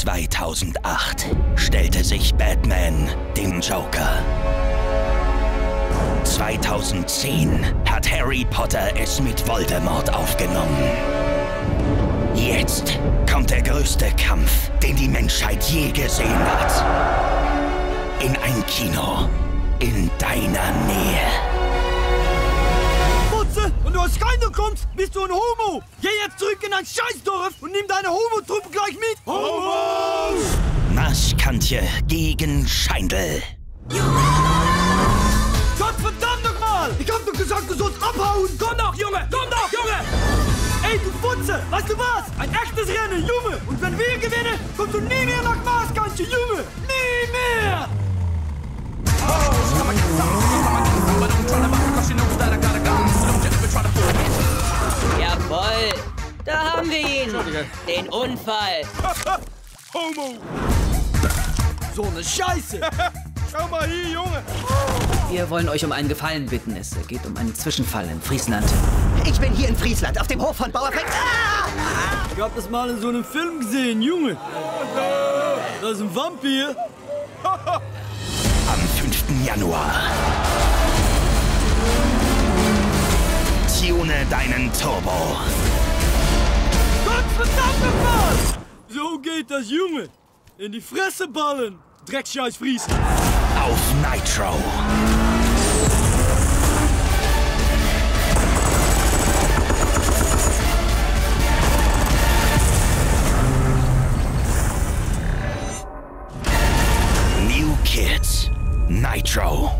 2008 stellte sich Batman dem Joker. 2010 hat Harry Potter es mit Voldemort aufgenommen. Jetzt kommt der größte Kampf, den die Menschheit je gesehen hat. In ein Kino in deiner Nähe. Putze, wenn du aus Schijndel kommst, bist du ein Homo. Geh jetzt zurück in ein Scheißdorf und nimm deine Homo-Truppe gleich mit. Homos! Maaskantje gegen Schijndel. Gottverdammt nochmal! Ich hab doch gesagt, du sollst abhauen! Komm doch, Junge! Ey, du Putze, weißt du was? Ein echtes Rennen, Junge! Und wenn wir gewinnen, kommst du nie mehr nach Maaskantje, Junge! Nie mehr! Jawoll! Da haben wir ihn! Den Unfall! Homo! So eine Scheiße! Schau mal hier, Junge! Wir wollen euch um einen Gefallen bitten. Es geht um einen Zwischenfall in Friesland. Ich bin hier in Friesland, auf dem Hof von Bauer Fex. Ich hab das mal in so einem Film gesehen, Junge. Das ist ein Vampir. Am 5. Januar. Tune deinen Turbo. Gottverdammt was! So geht das, Junge. In die Fresse ballen. Dreckscheiß Friesen. Auf Nitro. New Kids Nitro.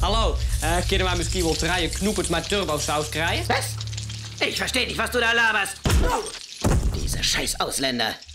Hallo, kunnen wij misschien wel draaien knoepert met turbosaus krijgen? Was? Ich verstehe nicht, was du da laberst. Oh. Diese scheiß Ausländer.